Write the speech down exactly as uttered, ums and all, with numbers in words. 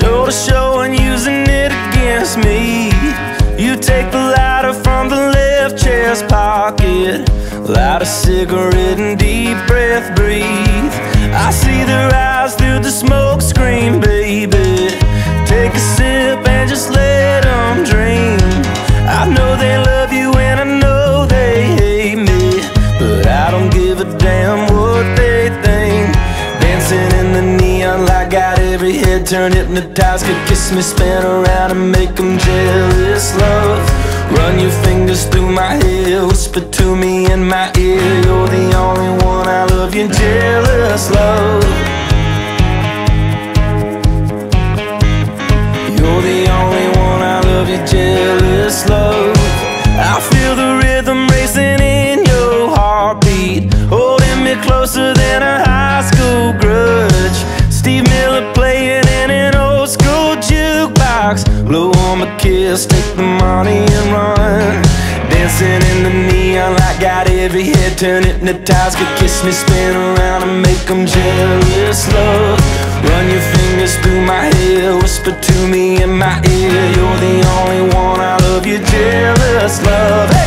show to show and using it against me. You take the lighter from the left chest pocket, light a cigarette and deep breath breathe. I see their eyes through the smoke screen, baby. Take a sip and just let them dream. I know they love you and I know they hate me, but I don't give a damn what they think. Dancing in the neon light, got every head turned, hypnotized. Could kiss me, spin around and make them jealous, love. Run your fingers through my hair, whisper to me in my ear, you're the only one I love, you jealous, love. You're the only one I love, you jealous, love. I feel the rhythm racing in your heartbeat, holding me closer than a high school grudge. Steve Miller playing in an old school jukebox, blow on my kiss, take the money and run. Dancing in the neon light, got every head turned, hypnotized. Could kiss me, spin around and make them jealous, love. Run your fingers through my hair, whisper to me in my ear, you're the only one I love, you jealous, love.